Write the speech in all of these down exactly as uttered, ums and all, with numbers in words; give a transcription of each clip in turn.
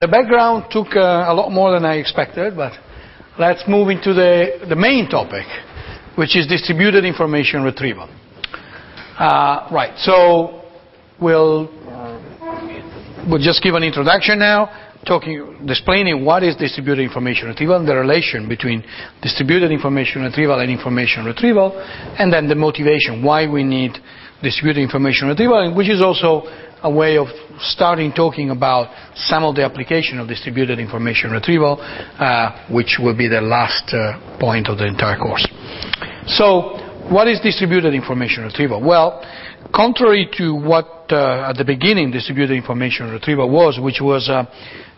The background took uh, a lot more than I expected, but let's move into the, the main topic, which is distributed information retrieval. Uh, right, so we'll, we'll just give an introduction now, talking, explaining what is distributed information retrieval and the relation between distributed information retrieval and information retrieval, and then the motivation, why we need distributed information retrieval, which is also a way of starting talking about some of the application of distributed information retrieval, uh, which will be the last uh, point of the entire course. So, what is distributed information retrieval? Well, contrary to what uh, at the beginning distributed information retrieval was, which was uh,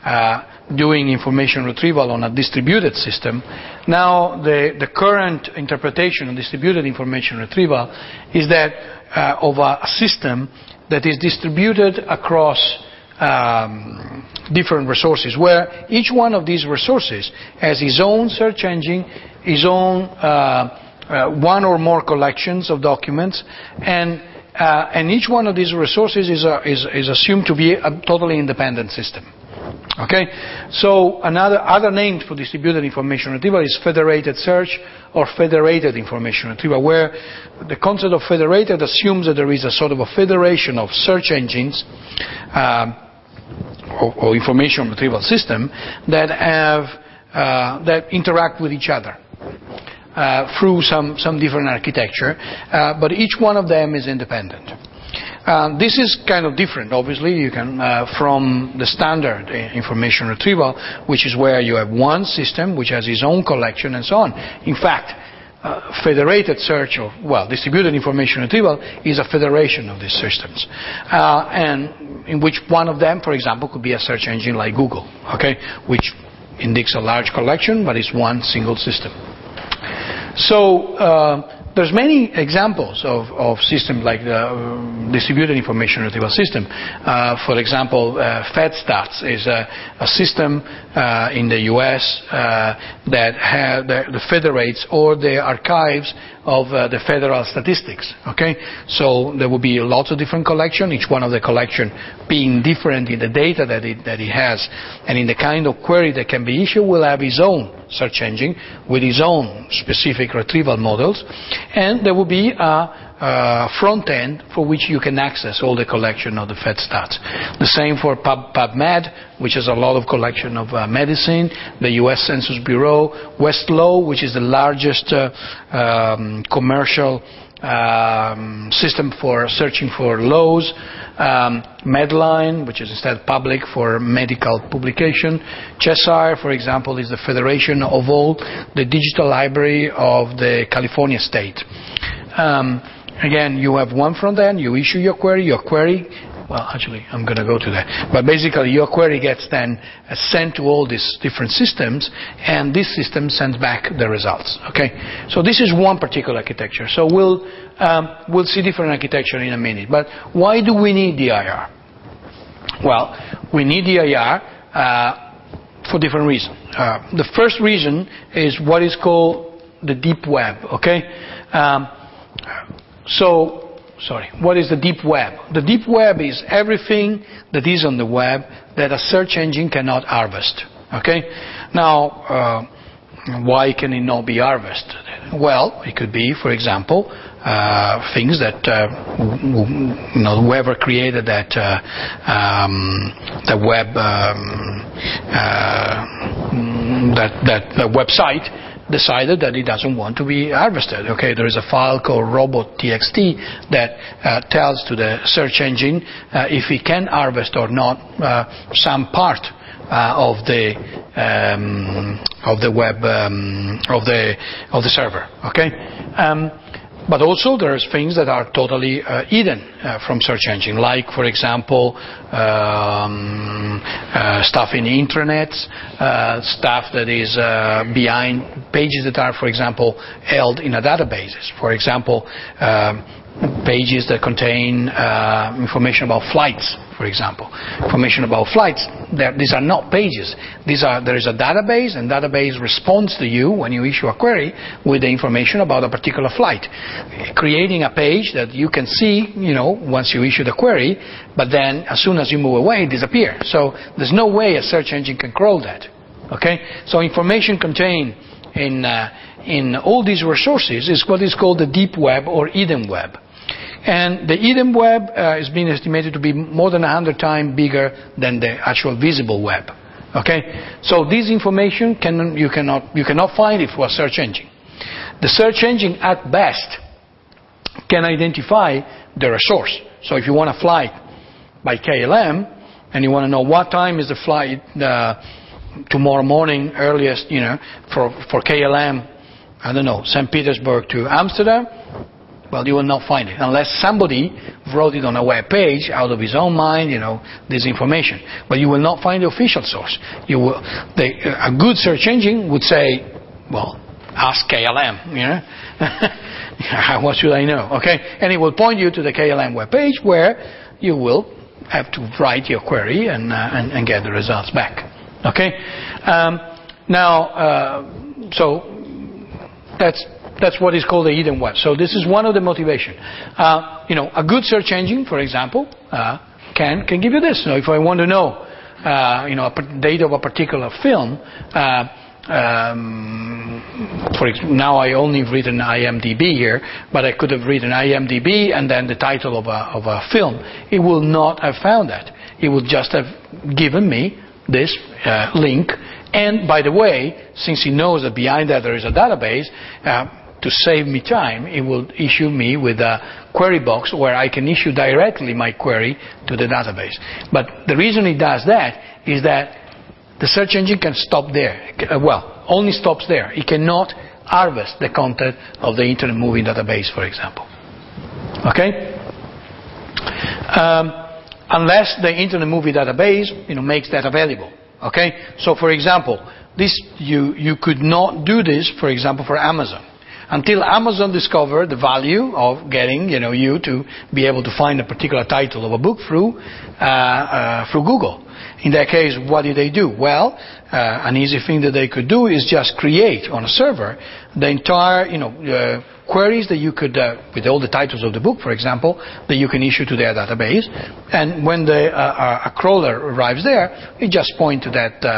uh, doing information retrieval on a distributed system, now the, the current interpretation of distributed information retrieval is that uh, of a system that is distributed across um, different resources, where each one of these resources has its own search engine, its own uh, uh, one or more collections of documents, and uh, and each one of these resources is, uh, is is assumed to be a totally independent system. Okay, so another other name for distributed information retrieval is federated search or federated information retrieval, where the concept of federated assumes that there is a sort of a federation of search engines uh, or, or information retrieval system that have uh, that interact with each other uh, through some some different architecture, uh, but each one of them is independent. Uh, this is kind of different, obviously, you can, uh, from the standard information retrieval, which is where you have one system which has its own collection and so on. In fact, uh, federated search, or well, distributed information retrieval is a federation of these systems, uh, and in which one of them, for example, could be a search engine like Google, okay, which indicates a large collection, but it's one single system. So. Uh, There's many examples of, of systems like the distributed information retrieval system. Uh, for example, uh, FedStats is a, a system uh, in the U S uh, that, have, that federates all the archives of uh, the federal statistics. Okay, so there will be lots of different collections, each one of the collection being different in the data that it, that it has, and in the kind of query that can be issued will have its own search engine with its own specific retrieval models, and there will be a, a front end for which you can access all the collection of the FedStats. The same for Pub, PubMed, which is a lot of collection of uh, medicine, the U S Census Bureau, Westlaw, which is the largest uh, um, commercial Um, system for searching for laws, um, Medline, which is instead public for medical publication. Cheshire, for example, is the federation of all the digital library of the California state. Um, again, you have one front end, you issue your query, your query, well, actually, I'm going to go to that. But basically, your query gets then uh, sent to all these different systems, and this system sends back the results. Okay, so this is one particular architecture. So we'll um, we'll see different architecture in a minute. But why do we need the I R? Well, we need the I R uh, for different reasons. Uh, the first reason is what is called the deep web. Okay, um, so. Sorry, what is the deep web? The deep web is everything that is on the web that a search engine cannot harvest. Okay? Now, uh, why can it not be harvested? Well, it could be, for example, uh, things that uh, you know, whoever created that uh, um, the web um, uh, that that the website decided that it doesn't want to be harvested. Okay, there is a file called robot dot t x t that uh, tells to the search engine uh, if it can harvest or not uh, some part uh, of the um, of the web um, of the of the server. Okay. Um, But also there's things that are totally uh, hidden uh, from search engine, like, for example, um, uh, stuff in the intranets, uh, stuff that is uh, behind pages that are, for example, held in a database. For example, um, pages that contain uh, information about flights, for example, information about flights. There, these are not pages. These are, there is a database, and database responds to you when you issue a query with the information about a particular flight, creating a page that you can see, you know, once you issue the query, but then as soon as you move away, it disappears. So there's no way a search engine can crawl that. Okay? So information contained in, uh, in all these resources is what is called the deep web or hidden web. And the hidden web uh, is being estimated to be more than one hundred times bigger than the actual visible web. Okay? So this information can, you, cannot, you cannot find it for a search engine. The search engine at best can identify the resource. So if you want a flight by K L M and you want to know what time is the flight uh, tomorrow morning earliest, you know, for, for K L M, I don't know, Saint Petersburg to Amsterdam, well, you will not find it unless somebody wrote it on a web page out of his own mind, you know, this information. But you will not find the official source. You will, they, a good search engine would say, well, ask K L M, you know, what should I know, okay? And it will point you to the K L M web page where you will have to write your query and, uh, and, and get the results back, okay? Um, now, uh, so that's... That's what is called the hidden web. So this is one of the motivation. Uh, you know, a good search engine, for example, uh, can can give you this. So if I want to know, uh, you know, a date of a particular film, uh, um, for ex now I only written I M D B here, but I could have written I M D B and then the title of a of a film. It will not have found that. It will just have given me this uh, link. And by the way, since it knows that behind that there is a database. Uh, To save me time, it will issue me with a query box where I can issue directly my query to the database. But the reason it does that is that the search engine can stop there. Well, only stops there. It cannot harvest the content of the Internet Movie Database, for example. Okay? Um, unless the Internet Movie Database, you know, makes that available. Okay? So, for example, this you you could not do this, for example, for Amazon. Until Amazon discovered the value of getting, you know, you to be able to find a particular title of a book through uh, uh, through Google. In that case, what did they do? Well, uh, an easy thing that they could do is just create on a server the entire, you know, uh, queries that you could, uh, with all the titles of the book, for example, that you can issue to their database. And when the, uh, a crawler arrives there, it just points to that uh,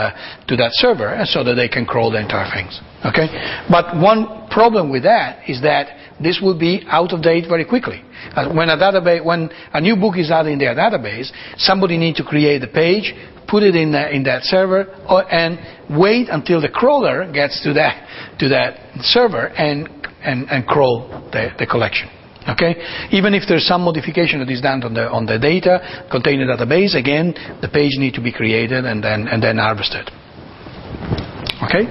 to that server so that they can crawl the entire things. Okay? But one problem with that is that this will be out of date very quickly. Uh, when, a database, when a new book is added in their database, somebody needs to create the page, put it in, the, in that server, or, and wait until the crawler gets to that, to that server and, and, and crawl the, the collection. Okay? Even if there's some modification that is done on the, on the data contained in the database, again, the page needs to be created and then, and then harvested. Okay?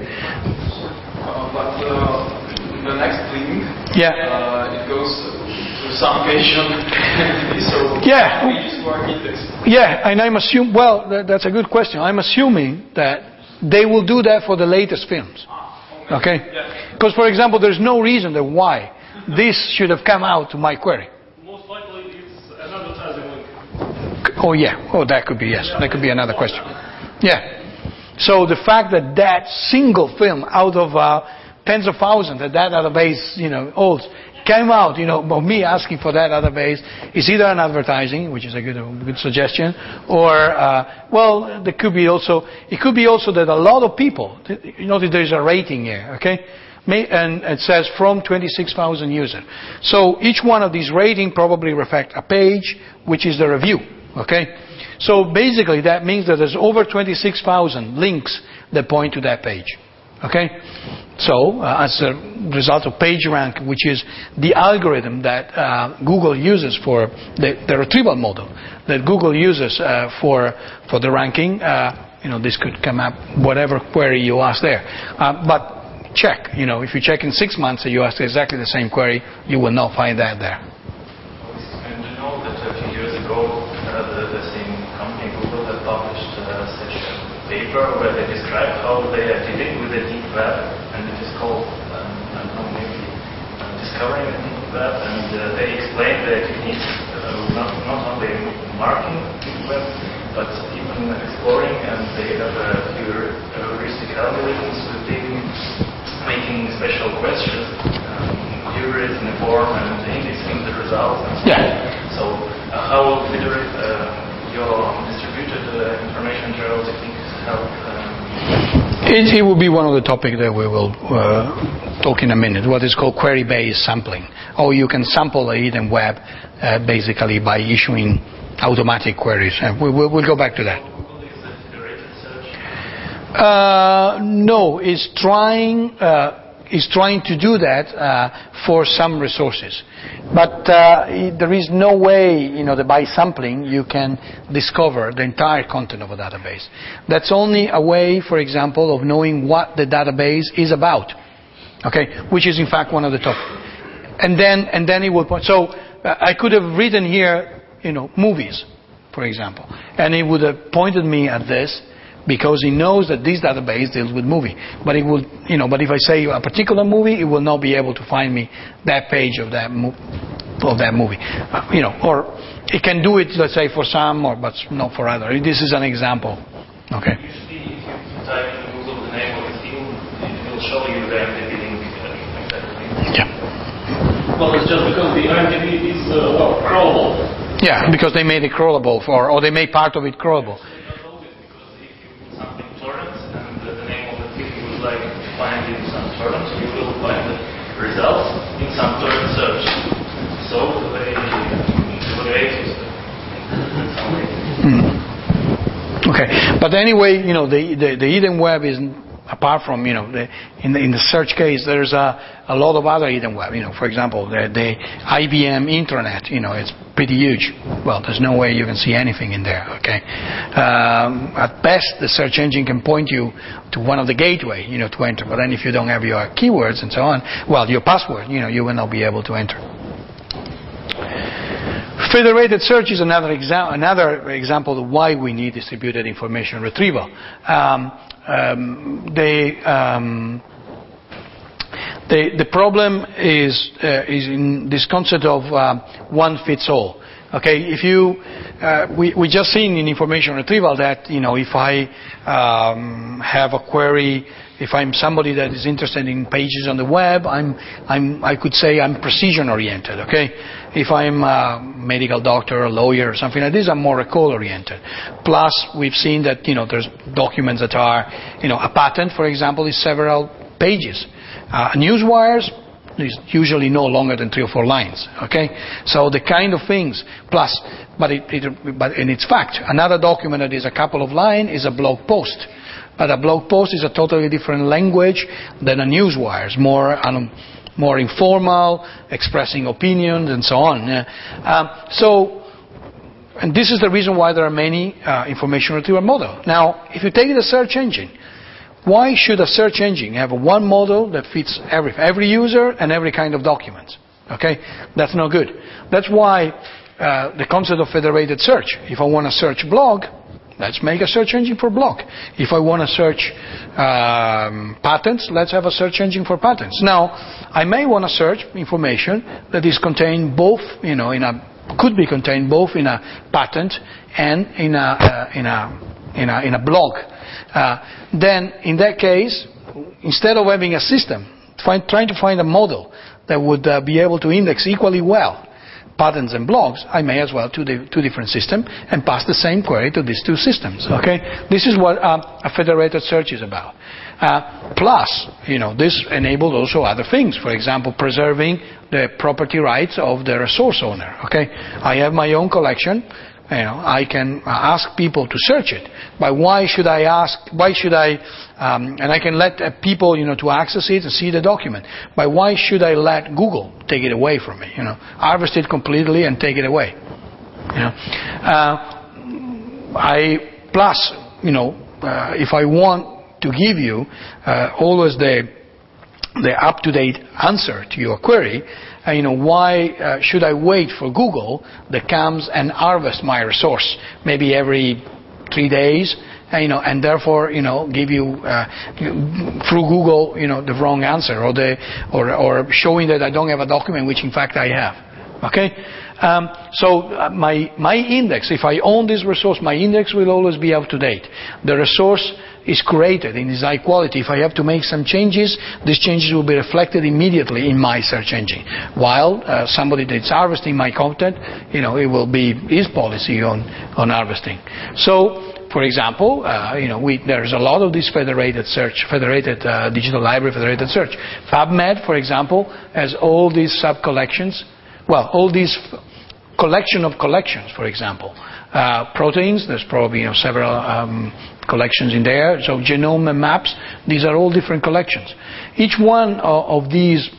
Uh, but uh, the next thing, yeah. Uh, it goes to some patient entity, so yeah. Pages were indexed. Yeah, and I'm assuming, well, that, that's a good question. I'm assuming that they will do that for the latest films. Ah, okay? Because, okay? Yeah. For example, there's no reason that why this should have come out to my query. Most likely it's an advertising link. Oh, yeah. Oh, that could be, yes. Yeah. That could be another question. Yeah. So the fact that that single film out of... Uh, tens of thousands that that database, you know, holds, came out, you know, of me asking for that database is either an advertising, which is a good, a good suggestion, or, uh, well, there could be also, it could be also that a lot of people, you notice there's a rating here, okay, and it says from twenty-six thousand users. So each one of these ratings probably reflects a page, which is the review, okay? So basically that means that there's over twenty-six thousand links that point to that page. Okay, so uh, as a result of PageRank, which is the algorithm that uh, Google uses for the, the retrieval model that Google uses uh, for for the ranking, uh, you know, this could come up whatever query you ask there. Uh, but check, you know, if you check in six months and you ask exactly the same query, you will not find that there. And you know that a few years ago, uh, the, the same company Google that published uh, such a paper where they described how they are dealing the deep web, and it is called, um, I don't know, maybe uh, discovering the deep web, and uh, they explain the techniques, uh, not, not only marking deep web, but even exploring and they have uh, heuristic algorithms within making special questions, um, queries in a form and indexing the results. And yeah. So uh, how did uh, your distributed uh, information journal techniques help? Um, It, it will be one of the topics that we will uh, talk in a minute, what is called query-based sampling. Or you can sample the hidden web uh, basically by issuing automatic queries. Uh, we, we'll, we'll go back to that. Uh, no, it's trying, uh, it's trying to do that uh, for some resources. But uh, it, there is no way, you know, that by sampling you can discover the entire content of a database. That's only a way, for example, of knowing what the database is about, okay? Which is in fact one of the top. And then, and then it will point. So uh, I could have written here, you know, movies, for example, and it would have pointed me at this because it knows that this database deals with movie. But it will, you know, but if I say a particular movie, it will not be able to find me that page of that mo of that movie, uh, you know. Or it can do it, let's say, for some, or but not for other. This is an example. Okay. Usually, if you type in Google the name of the film, it will show you the I M D B link. Yeah. Well, it's just because the I M D B is uh, well, crawlable. Yeah, because they made it crawlable, for, or they made part of it crawlable. Results in some term search. So they evaluate it in some way. Mm. Okay, but anyway, you know, the, the, the hidden web is, apart from, you know, the, in, the, in the search case, there's a, a lot of other hidden web. You know, for example, the, the I B M intranet, you know, it's pretty huge. Well, there's no way you can see anything in there, okay? Um, at best, the search engine can point you to one of the gateway, you know, to enter. But then if you don't have your keywords and so on, well, your password, you know, you will not be able to enter. Federated search is another, exa another example of why we need distributed information retrieval. Um, Um, they, um, they, the problem is, uh, is in this concept of uh, one fits all. Okay, if you, uh, we, we just seen in information retrieval that, you know, if I um, have a query, if I'm somebody that is interested in pages on the web, I'm, I'm, I could say I'm precision oriented, okay? If I'm a medical doctor, a lawyer, or something like this, I'm more recall oriented. Plus, we've seen that, you know, there's documents that are, you know, a patent, for example, is several pages. Uh, newswires, is usually no longer than three or four lines, okay? So the kind of things, plus, but, it, it, but in its fact, another document that is a couple of lines is a blog post. But a blog post is a totally different language than a newswire. It's more, um, more informal, expressing opinions and so on. Uh, um, so, and this is the reason why there are many uh, information retrieval models. Now, if you take the search engine, why should a search engine have one model that fits every, every user and every kind of document? Okay? That's not good. That's why uh, the concept of federated search. If I want to search blog, let's make a search engine for blog. If I want to search um, patents, let's have a search engine for patents. Now, I may want to search information that is contained both, you know, in a could be contained both in a patent and in a uh, in a in a in a blog. Uh, then, in that case, instead of having a system, find, trying to find a model that would uh, be able to index equally well patents and blogs, I may as well do the two different systems and pass the same query to these two systems. Okay, this is what um, a federated search is about. Uh, plus, you know, this enabled also other things. For example, preserving the property rights of the resource owner. Okay, I have my own collection. You know, I can ask people to search it, but why should I ask, why should I, um, and I can let uh, people, you know, to access it and see the document, but why should I let Google take it away from me, you know, harvest it completely and take it away, you know. Uh, I, plus, you know, uh, if I want to give you uh, always the, the up-to-date answer to your query, Uh, you know, why uh, should I wait for Google that comes and harvests my resource maybe every three days, uh, you know, and therefore, you know, give you uh, through Google, you know, the wrong answer or the or or showing that I don't have a document which in fact I have. Okay, Um, so my, my index, if I own this resource, my index will always be up to date. The resource is created and is high quality. If I have to make some changes, these changes will be reflected immediately in my search engine. While uh, somebody that's harvesting my content, you know, it will be his policy on, on harvesting. So, for example, uh, you know, we, there's a lot of this federated search, federated uh, digital library, federated search. PubMed, for example, has all these sub-collections, well, all these f collection of collections, for example. Uh, proteins, there's probably you know, several um, collections in there. So genome and maps, these are all different collections. Each one of, of these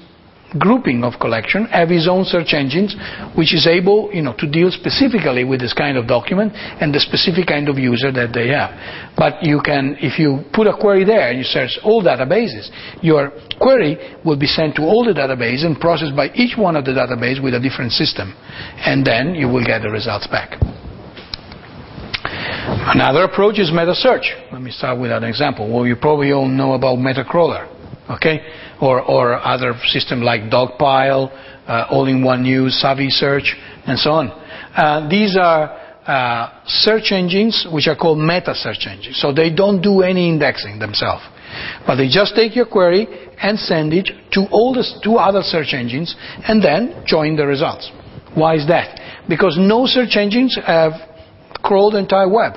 grouping of collection have its own search engines, which is able, you know, to deal specifically with this kind of document and the specific kind of user that they have. But you can, if you put a query there and you search all databases, your query will be sent to all the databases and processed by each one of the databases with a different system, and then you will get the results back. Another approach is meta search. Let me start with an example. Well, you probably all know about MetaCrawler. Okay, or, or other system like Dogpile, uh, All in One News, Savvy Search, and so on. Uh, these are uh, search engines which are called meta search engines. So they don't do any indexing themselves, but they just take your query and send it to all the two other search engines and then join the results. Why is that? Because no search engines have crawled the entire web.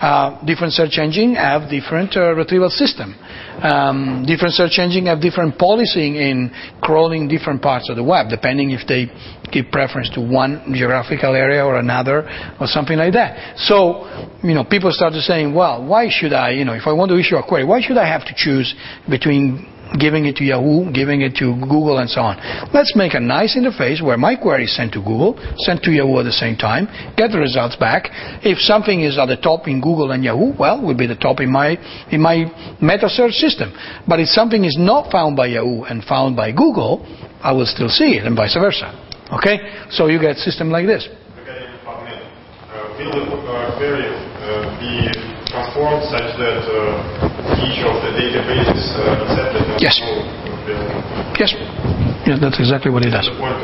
Uh, different search engines have different uh, retrieval system. Um, different search engines have different policing in crawling different parts of the web, depending if they give preference to one geographical area or another or something like that. So, you know, people started saying, well, why should I, you know, if I want to issue a query, why should I have to choose between giving it to Yahoo, giving it to Google, and so on? Let's make a nice interface where my query is sent to Google, sent to Yahoo at the same time, get the results back. If something is at the top in Google and Yahoo, well, will be the top in my in my meta search system. But if something is not found by Yahoo and found by Google, I will still see it, and vice versa. Okay, so you get a system like this. Okay, uh, will the query uh, be transformed such that uh each of the databases uh, accepted? Yes. Yes. Yeah, that's exactly what it does. The point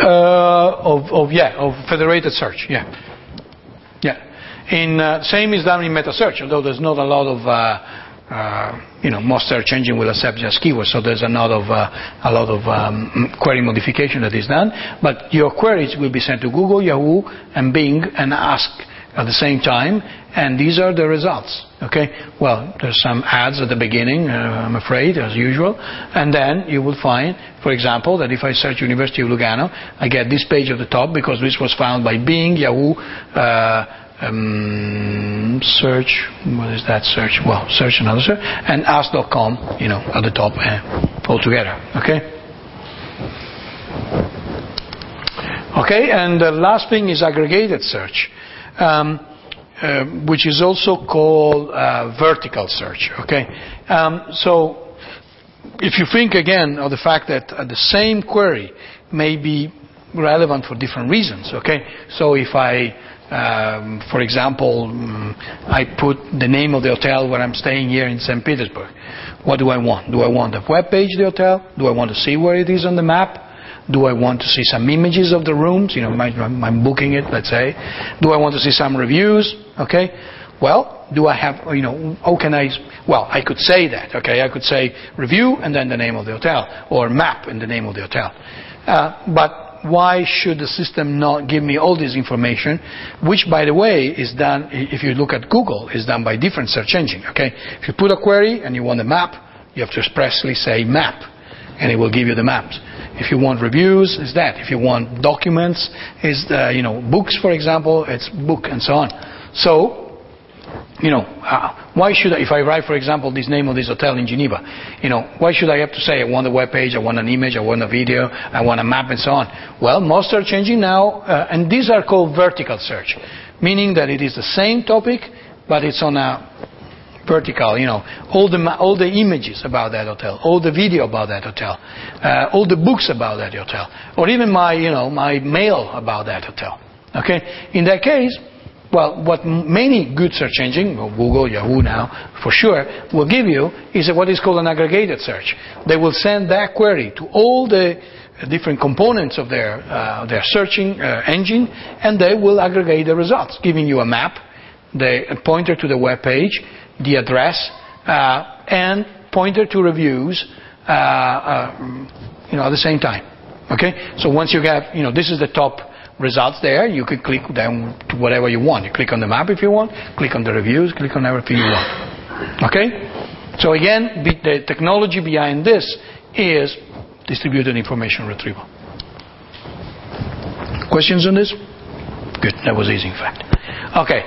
of, uh, of, of yeah, of federated search. Yeah. Yeah. In uh, same is done in meta search, although there's not a lot of. Uh, Uh, you know, most search engine will accept just keywords, so there's a lot of uh, a lot of um, query modification that is done. But your queries will be sent to Google, Yahoo, and Bing, and Ask at the same time, and these are the results. Okay. Well, there's some ads at the beginning, uh, I'm afraid, as usual, and then you will find, for example, that if I search University of Lugano, I get this page at the top because this was found by Bing, Yahoo. Uh, Um, search, what is that search? Well, search another search, and ask dot com, you know, at the top uh, altogether. Okay. Okay, and the last thing is aggregated search, um, uh, which is also called uh, vertical search. Okay, um, so if you think again of the fact that uh, the same query may be relevant for different reasons. Okay, so if I Um, for example, um, I put the name of the hotel where I'm staying here in Saint Petersburg. What do I want? Do I want the web page of the hotel? Do I want to see where it is on the map? Do I want to see some images of the rooms? You know, I'm booking it, let's say. Do I want to see some reviews? Okay. Well, do I have, you know, how can I, well, I could say that, okay, I could say review and then the name of the hotel, or map and the name of the hotel. Uh, but why should the system not give me all this information, which, by the way, is done, if you look at Google, is done by different search engine, okay? If you put a query and you want a map, you have to expressly say map, and it will give you the maps. If you want reviews, it's that. If you want documents, it's, uh, you know, books, for example, it's book, and so on. So, you know, uh, why should I, if I write, for example, this name of this hotel in Geneva, you know, why should I have to say I want a web page, I want an image, I want a video, I want a map, and so on? Well, most search engines now, uh, and these are called vertical search, meaning that it is the same topic, but it's on a vertical, you know, all the, ma all the images about that hotel, all the video about that hotel, uh, all the books about that hotel, or even my, you know, my mail about that hotel, okay? In that case, well, what many good search engines, Google, Yahoo now, for sure, will give you is what is called an aggregated search. They will send that query to all the different components of their, uh, their searching uh, engine, and they will aggregate the results, giving you a map, the, a pointer to the web page, the address, uh, and pointer to reviews uh, uh, you know, at the same time. Okay? So once you have, you know, this is the top results there, you can click them to whatever you want. You click on the map if you want, click on the reviews, click on everything you want. Okay? So again, be, the technology behind this is distributed information retrieval. Questions on this? Good, that was easy in fact. Okay,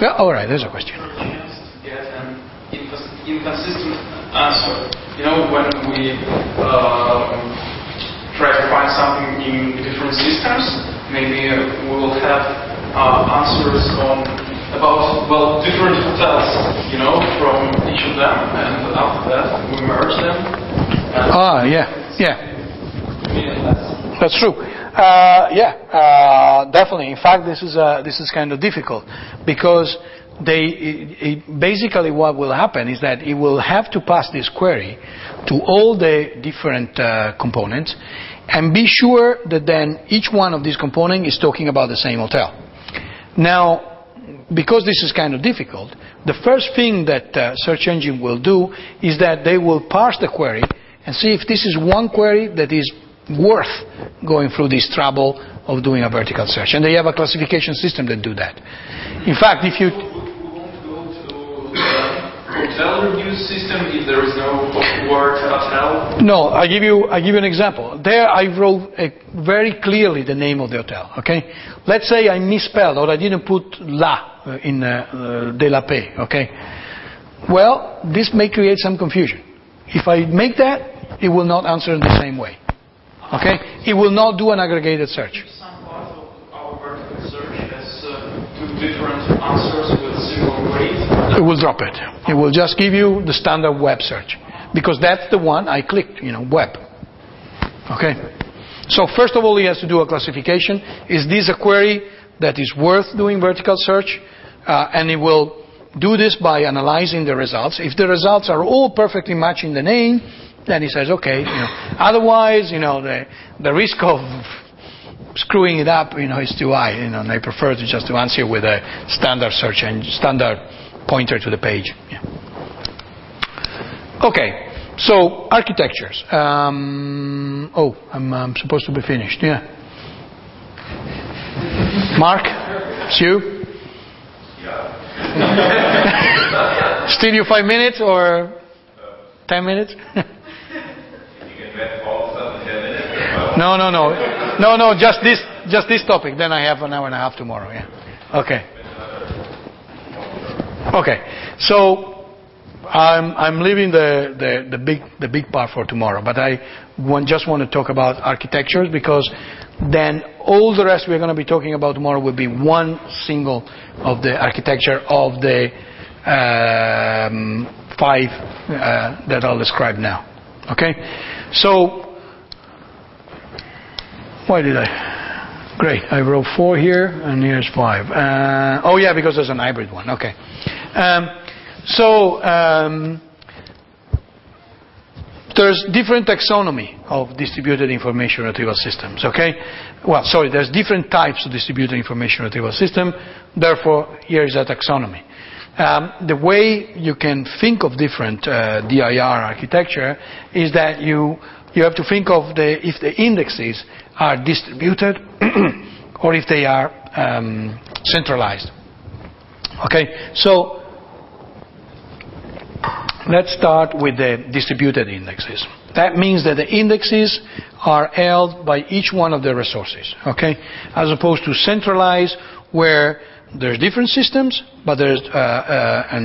well, all right, there's a question. Yes, yes, and inconsistent answer. You know, when we uh, try to find something in different systems, maybe we will have uh, answers on about, well, different hotels, you know, from each of them, and after that we merge them. Ah, yeah, yeah, that's true. Uh, yeah, uh, definitely. In fact, this is uh, this is kind of difficult because they it, it basically what will happen is that it will have to pass this query to all the different uh, components and be sure that then each one of these components is talking about the same hotel. Now, because this is kind of difficult, the first thing that uh, search engine will do is that they will parse the query and see if this is one query that is worth going through this trouble of doing a vertical search. And they have a classification system that do that. In fact, if you... We won't go to the hotel review system if there is no word hotel? No, I give you, I give you an example. There I wrote a, very clearly the name of the hotel, okay? Let's say I misspelled or I didn't put la in uh, de la paix, okay? Well, this may create some confusion. If I make that, it will not answer in the same way. Okay? It will not do an aggregated search. Some part of our vertical search has uh, two different answers with similar weight. It will drop it. It will just give you the standard web search. Because that's the one I clicked, you know, web. Okay? So first of all, he has to do a classification. Is this a query that is worth doing vertical search? Uh, and it will do this by analyzing the results. If the results are all perfectly matching the name, then he says, okay, you know, otherwise, you know, the, the risk of screwing it up, you know, is too high, you know, and I prefer to just to answer with a standard search and standard pointer to the page. Yeah. Okay, so architectures. Um, oh, I'm, I'm supposed to be finished, yeah. Mark, it's you? Yeah. Still you five minutes or ten minutes? No, no, no, no, no. Just this, just this topic. Then I have an hour and a half tomorrow. Yeah. Okay. Okay. So I'm I'm leaving the the the big the big part for tomorrow. But I want, just want to talk about architectures because then all the rest we're going to be talking about tomorrow will be one single of the architecture of the um, five uh, that I'll describe now. Okay. So. Why did I? Great, I wrote four here, and here's five. Uh, oh yeah, because there's an hybrid one, okay. Um, so, um, there's different taxonomy of distributed information retrieval systems, okay? Well, sorry, there's different types of distributed information retrieval system, therefore, here is a taxonomy. Um, the way you can think of different uh, D I R architecture is that you You have to think of the, if the indexes are distributed or if they are um, centralized. Okay, so let's start with the distributed indexes. That means that the indexes are held by each one of the resources, okay, as opposed to centralized where there's different systems, but there's uh, uh, a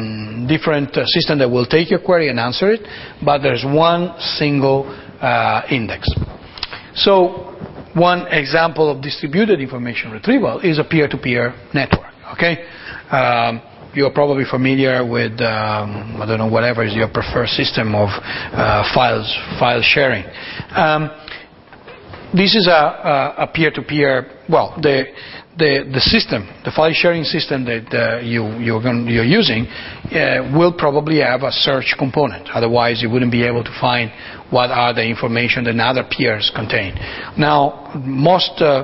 different uh, system that will take your query and answer it, but there's one single Uh, index. So one example of distributed information retrieval is a peer-to-peer network. Okay, um, you are probably familiar with um, I don't know whatever is your preferred system of uh, files file sharing. Um, This is a peer-to-peer, -peer, well, the, the, the system, the file-sharing system that uh, you, you're, going, you're using uh, will probably have a search component. Otherwise, you wouldn't be able to find what are the information that other peers contain. Now, most uh,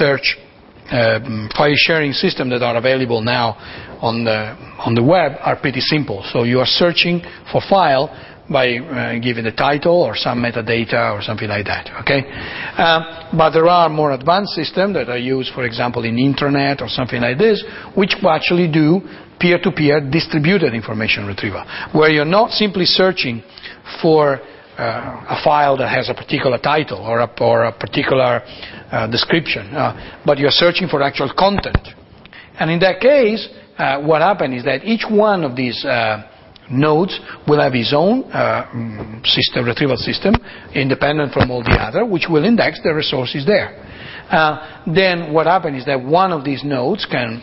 search Uh, file-sharing systems that are available now on the, on the web are pretty simple. So you are searching for file by uh, giving the title or some metadata or something like that. Okay? Uh, but there are more advanced systems that are used, for example, in intranet or something like this, which actually do peer-to-peer distributed information retrieval, where you're not simply searching for Uh, a file that has a particular title or a, or a particular uh, description, uh, but you're searching for actual content. And in that case, uh, what happens is that each one of these uh, nodes will have its own uh, system, retrieval system, independent from all the other, which will index the resources there. Uh, then what happens is that one of these nodes can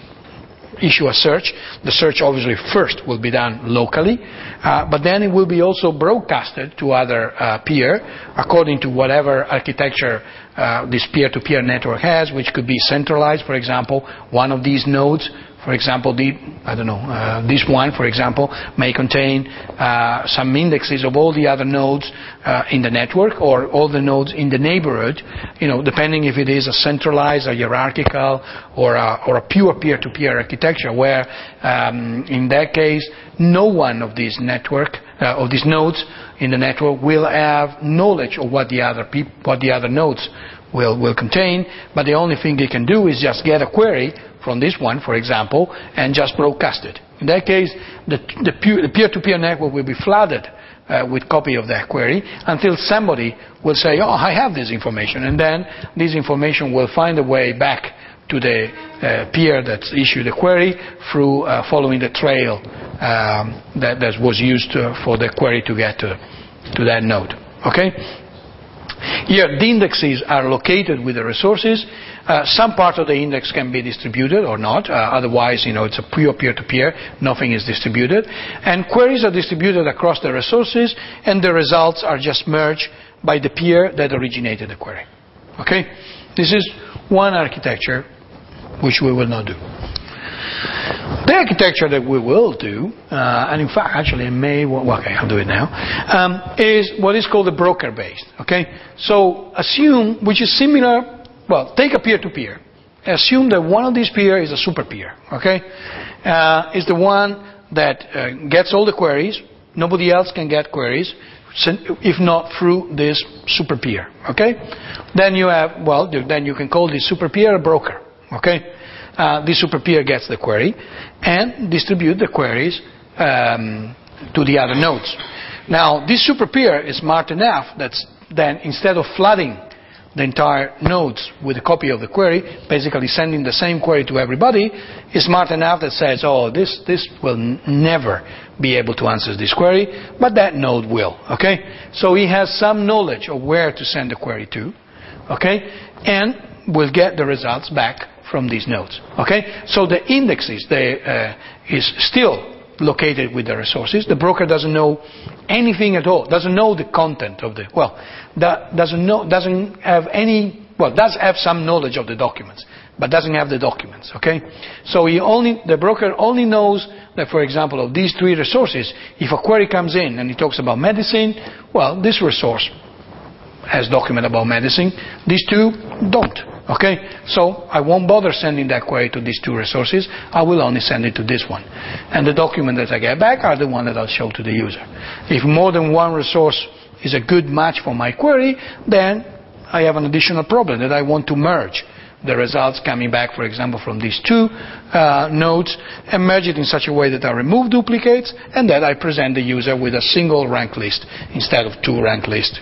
issue a search. The search obviously first will be done locally, uh, but then it will be also broadcasted to other uh, peer according to whatever architecture uh, this peer-to-peer network has, which could be centralized. For example, one of these nodes, for example, the, I don't know, uh, this one, for example, may contain uh, some indexes of all the other nodes uh, in the network or all the nodes in the neighborhood, you know, depending if it is a centralized, a hierarchical, or a, or a pure peer-to-peer architecture, where um, in that case, no one of these network uh, of these nodes in the network will have knowledge of what the other peop what the other nodes will will contain. But the only thing they can do is just get a query from this one, for example, and just broadcast it. In that case, the, the peer-to-peer network will be flooded uh, with copy of that query until somebody will say, oh, I have this information, and then this information will find a way back to the uh, peer that's issued the query through uh, following the trail um, that, that was used uh, for the query to get to, to that node. Okay? Here, the indexes are located with the resources. Uh, some part of the index can be distributed or not. Uh, otherwise, you know, it's a pure peer-to-peer. Nothing is distributed. And queries are distributed across the resources, and the results are just merged by the peer that originated the query. Okay? This is one architecture which we will not do. The architecture that we will do, uh, and in fact, actually, I may, well, okay, I'll do it now, um, is what is called the broker-based, okay? So assume, which is similar, well, take a peer-to-peer. -peer. Assume that one of these peer is a super peer, okay? Uh, is the one that uh, gets all the queries. Nobody else can get queries, if not through this super peer, okay? Then you have, well, then you can call this super peer a broker, okay? Uh, the super peer gets the query and distribute the queries um, to the other nodes. Now, this super peer is smart enough that then instead of flooding the entire nodes with a copy of the query, basically sending the same query to everybody, is smart enough that says, oh, this, this will never be able to answer this query, but that node will. Okay? So he has some knowledge of where to send the query to, okay? And will get the results back from these nodes. Okay? So the indexes they, uh, is still located with the resources. The broker doesn't know anything at all. Doesn't know the content of the well. That doesn't know. Doesn't have any. Well, does have some knowledge of the documents, but doesn't have the documents. Okay? So he only the broker only knows that, for example, of these three resources, if a query comes in and it talks about medicine, well, this resource has document about medicine. These two don't. Okay, so I won't bother sending that query to these two resources. I will only send it to this one. And the document that I get back are the one that I'll show to the user. If more than one resource is a good match for my query, then I have an additional problem that I want to merge the results coming back, for example, from these two uh, nodes and merge it in such a way that I remove duplicates and that I present the user with a single rank list instead of two rank lists.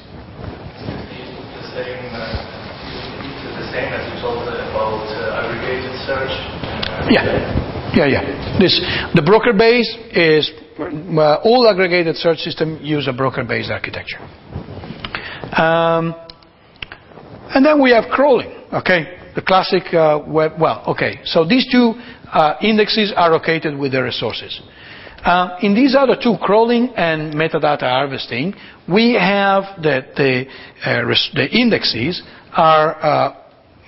Same as you told about uh, aggregated search? Yeah, yeah, yeah. This, the broker base is, uh, all aggregated search systems use a broker-based architecture. Um, and then we have crawling, okay? The classic uh, web, well, okay. So these two uh, indexes are located with the resources. Uh, in these other two, crawling and metadata harvesting, we have that the, uh, the indexes are uh,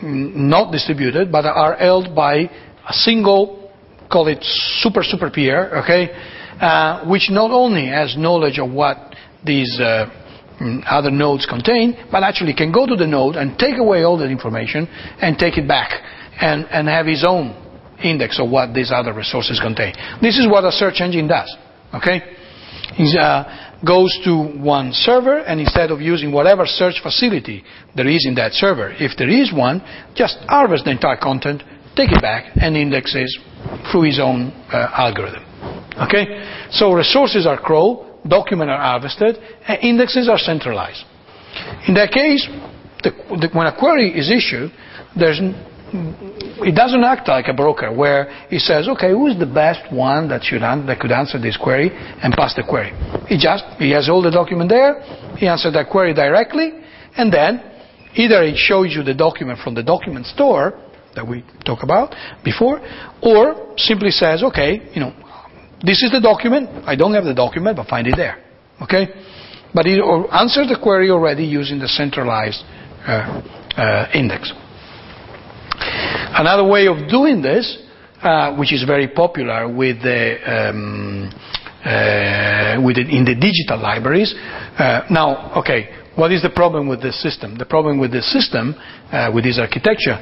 not distributed, but are held by a single, call it super, super peer, okay, uh, which not only has knowledge of what these uh, other nodes contain, but actually can go to the node and take away all that information and take it back and, and have his own index of what these other resources contain. This is what a search engine does, okay? It uh, goes to one server, and instead of using whatever search facility there is in that server, if there is one, just harvest the entire content, take it back, and indexes through his own uh, algorithm. Okay? So resources are crawled, documents are harvested, and indexes are centralized. In that case, the, the, when a query is issued, there's it doesn't act like a broker where it says, okay, who is the best one that should an that could answer this query and pass the query. It just, he has all the document there, he answers that query directly, and then either it shows you the document from the document store that we talked about before, or simply says, okay, you know, this is the document, I don't have the document, but find it there. Okay? But it answers the query already using the centralized uh, uh, index. Another way of doing this, uh, which is very popular with the, um, uh, with the, in the digital libraries. Uh, now, okay, what is the problem with this system? The problem with this system, uh, with this architecture,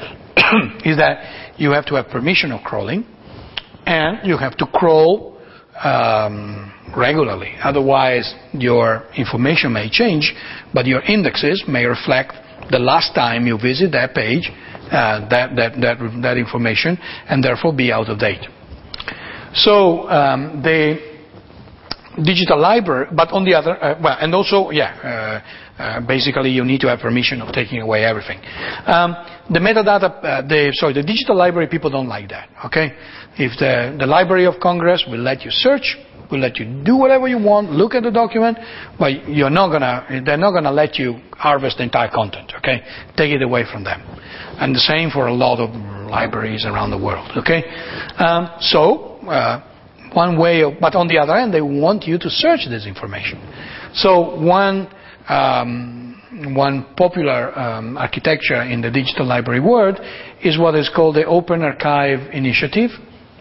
is that you have to have permission of crawling, and you have to crawl um, regularly. Otherwise, your information may change, but your indexes may reflect the last time you visit that page, uh, that, that, that, that information, and therefore be out of date. So um, the digital library, but on the other, uh, well, and also, yeah, uh, uh, basically you need to have permission of taking away everything. Um, the metadata, uh, the, sorry, the digital library, people don't like that, okay? If the, the Library of Congress will let you search, will let you do whatever you want, look at the document, but you're not gonna, they're not going to let you harvest the entire content, okay? Take it away from them. And the same for a lot of libraries around the world, okay? Um, so, uh, one way, of, but on the other hand, they want you to search this information. So one, um, one popular um, architecture in the digital library world is what is called the Open Archive Initiative.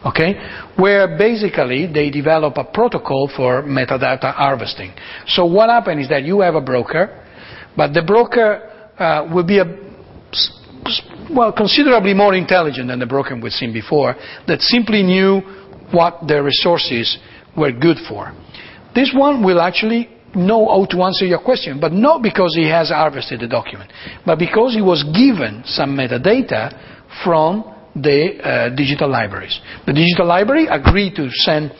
Okay, where basically they develop a protocol for metadata harvesting. So what happens is that you have a broker, but the broker uh, will be a, well, considerably more intelligent than the broker we've seen before, that simply knew what the resources were good for. This one will actually know how to answer your question, but not because he has harvested the document, but because he was given some metadata from the uh, digital libraries. The digital library agreed to send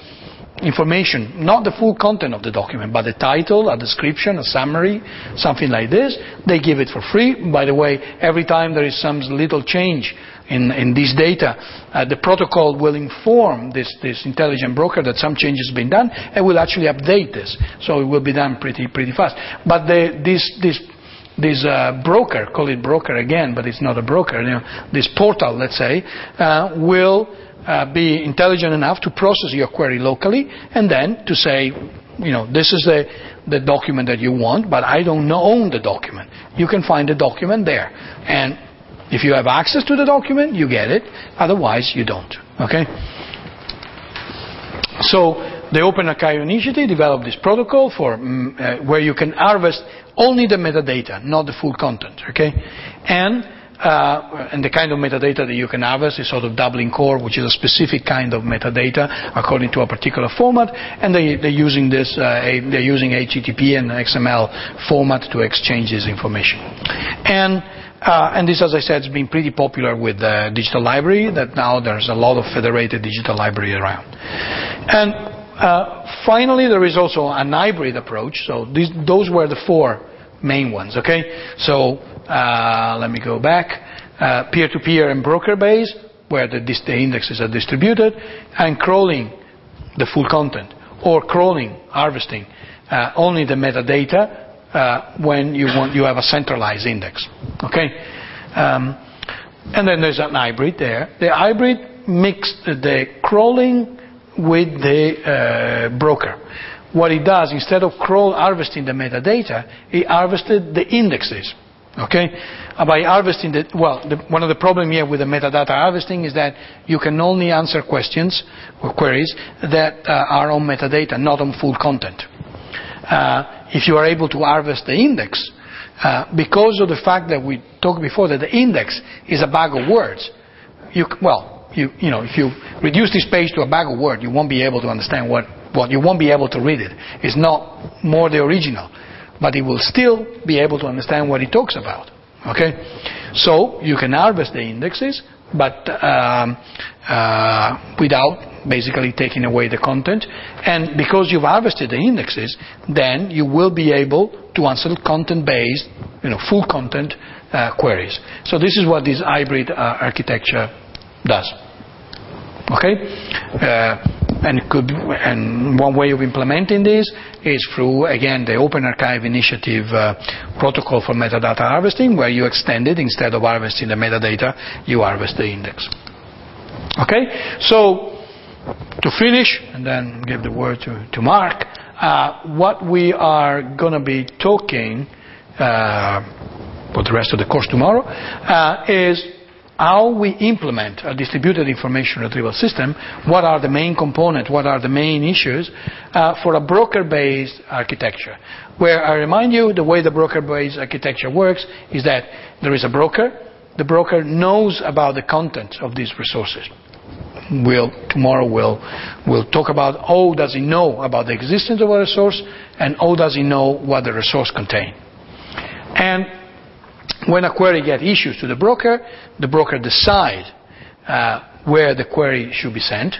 information, not the full content of the document, but the title, a description, a summary, something like this. They give it for free. By the way, every time there is some little change in, in this data, uh, the protocol will inform this, this intelligent broker that some change has been done, and will actually update this. So it will be done pretty, pretty fast. But the, this, this This uh, broker, call it broker again, but it's not a broker, you know, this portal, let's say, uh, will uh, be intelligent enough to process your query locally, and then to say, you know, this is the, the document that you want, but I don't own the document. You can find the document there. And if you have access to the document, you get it. Otherwise, you don't. Okay? So the Open Archive Initiative developed this protocol for, mm, uh, where you can harvest only the metadata, not the full content, okay? And, uh, and the kind of metadata that you can harvest is sort of Dublin Core, which is a specific kind of metadata according to a particular format, and they, they're using this, uh, a, they're using H T T P and X M L format to exchange this information. And, Uh, and this, as I said, has been pretty popular with the uh, digital library, that now there's a lot of federated digital library around. And uh, finally, there is also an hybrid approach. So these, those were the four main ones, okay? So uh, let me go back. Peer-to-peer uh, -peer and broker-based, where the, the indexes are distributed, and crawling the full content, or crawling, harvesting, uh, only the metadata, Uh, when you want, you have a centralized index, okay? Um, and then there's an hybrid there. The hybrid mixed the crawling with the uh, broker. What it does, instead of crawl harvesting the metadata, it harvested the indexes Okay? By harvesting the, well, the, one of the problems here with the metadata harvesting is that you can only answer questions or queries that uh, are on metadata, not on full content. Uh, if you are able to harvest the index, uh, because of the fact that we talked before that the index is a bag of words, you, well, you, you know, if you reduce this page to a bag of words, you won't be able to understand what, what, you won't be able to read it. It's not more the original, but it will still be able to understand what it talks about. Okay? So you can harvest the indexes, but um, uh, without basically taking away the content. And because you've harvested the indexes, then you will be able to answer content-based, you know, full content uh, queries. So this is what this hybrid uh, architecture does. Okay? Uh, And, it could, and one way of implementing this is through, again, the Open Archive Initiative uh, protocol for metadata harvesting, where you extend it. Instead of harvesting the metadata, you harvest the index. Okay? So, to finish, and then give the word to, to Mark, uh, what we are going to be talking uh, for the rest of the course tomorrow uh, is how we implement a distributed information retrieval system, what are the main components, what are the main issues uh, for a broker-based architecture. Where I remind you, the way the broker-based architecture works is that there is a broker, the broker knows about the content of these resources. We'll, tomorrow we'll, we'll talk about how does he know about the existence of a resource and how does he know what the resource contains. And when a query gets issued to the broker, the broker decides uh, where the query should be sent,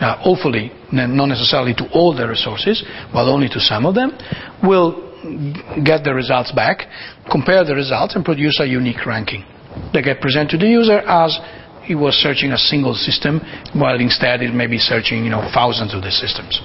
uh, hopefully not necessarily to all the resources, but only to some of them, will get the results back, compare the results, and produce a unique ranking. They get presented to the user as he was searching a single system, while instead it may be searching, you know, thousands of the systems.